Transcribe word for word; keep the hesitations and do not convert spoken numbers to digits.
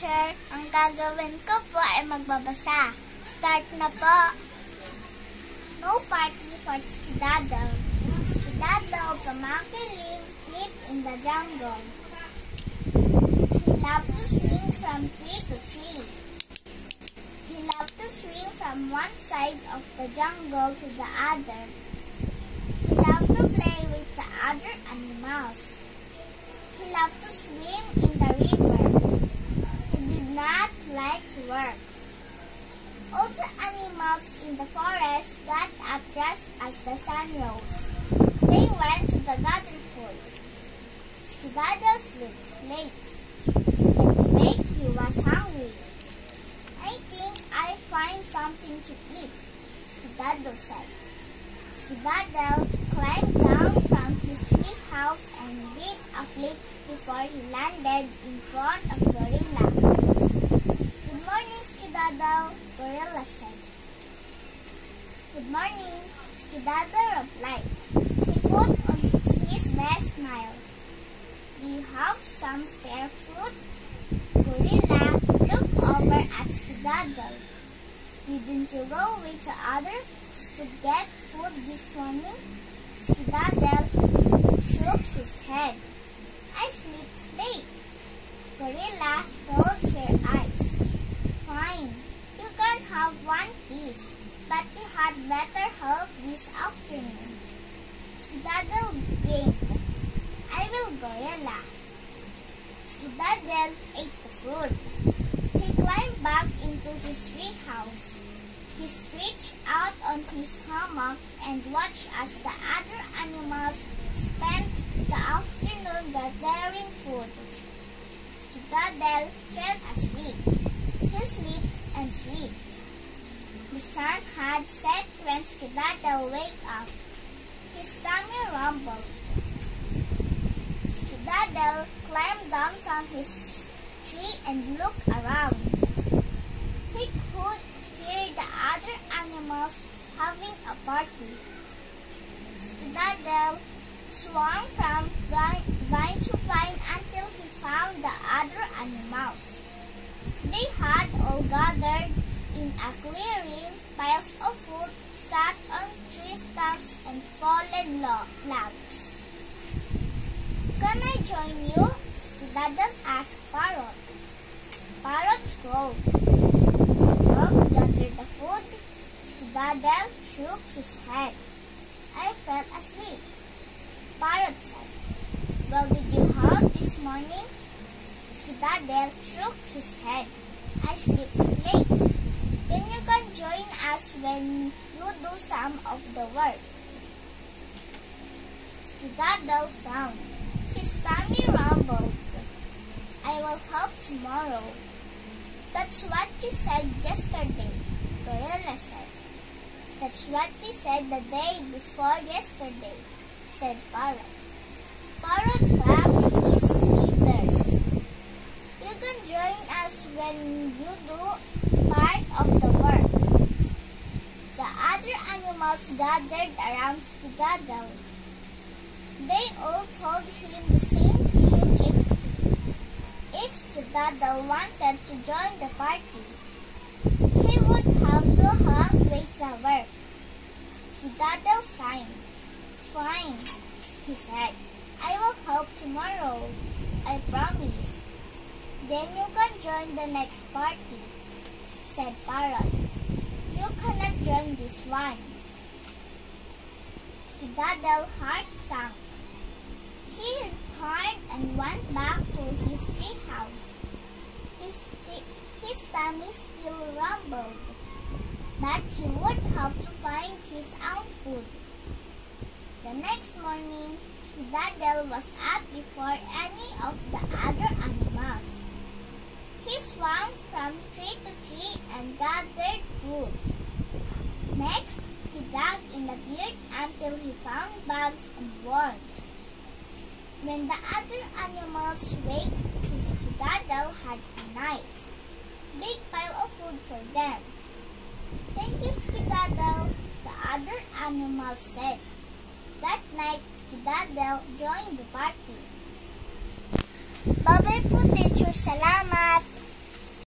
teacher, ang gagawin ko po ay magbabasa. Start na po! No party for skedaddle. Skedaddle, kamakiling, sleep in the jungle. He loved to swing from tree to tree. He loved to swing from one side of the jungle to the other. He loved to play with the other animals. He loved to swim in the river. He did not like to work. All the animals in the forest got up just as the sun rose. They went to the garden pool. Skedaddle slept late. At night he was hungry. I think I'll find something to eat, Skedaddle said. Skedaddle climbed down from his tree house and did a flip before he landed in front of Gorilla. "Good morning, Skedaddle," Gorilla said. "Good morning," Skedaddle replied. He put on his best smile. "Do you have some spare food?" Gorilla looked over at Skedaddle. "Didn't you go with the others to get food this morning?" Skedaddle shook his head. "I slept late." Gorilla rolled her eyes. "Fine, you can have one piece, but you had better help this afternoon." Skedaddle grinned. "I will, Gorilla." Skedaddle ate the food. He climbed back into his tree house. He stretched out on his hammock and watched as the other animals spent the afternoon gathering food. Skedaddle fell asleep. He slept and slept. The sun had set when Skedaddle waked up. His tummy rumbled. Skedaddle climbed down from his tree and looked around. He could hear the other animals having a party. Skedaddle swung from vine to vine until he found the other animals. They had all gathered in a clearing. Piles of food sat on tree stumps and fallen logs. "Can I join you?" Skedaddle asked Parrot. Parrot crowed. Gathered the food. Skedaddle shook his head. "I fell asleep," Parrot said. "Well, did you hunt this morning?" Skedaddle shook his head. "I slept late." "Then you can join us when you do some of the work." Skedaddle frowned. His tummy rumbled. "I will help tomorrow." "That's what you said yesterday," Gorilla said. "That's what we said the day before yesterday," said Parrot. Parrot flapped his feathers. "You can join us when you do part of the work." The other animals gathered around Skedaddle. They all told him the same thing if If Skedaddle wanted to join the party. He would have to help with the work. Skedaddle signed. "Fine," he said. "I will help tomorrow. I promise." "Then you can join the next party," said Parrot. "You cannot join this one." Skedaddle heart sank. He returned and went back to his tree house. His, his tummy still rumbled, but he would have to find his own food. The next morning, Skedaddle was up before any of the other animals. He swung from tree to tree and gathered food. Next, he dug in the dirt until he found bugs and worms. When the other animals waked, Skedaddle had a nice, big pile of food for them. "Thank you, Skedaddle," the other animals said. That night, Skedaddle joined the party. Babay po, teacher. Salamat!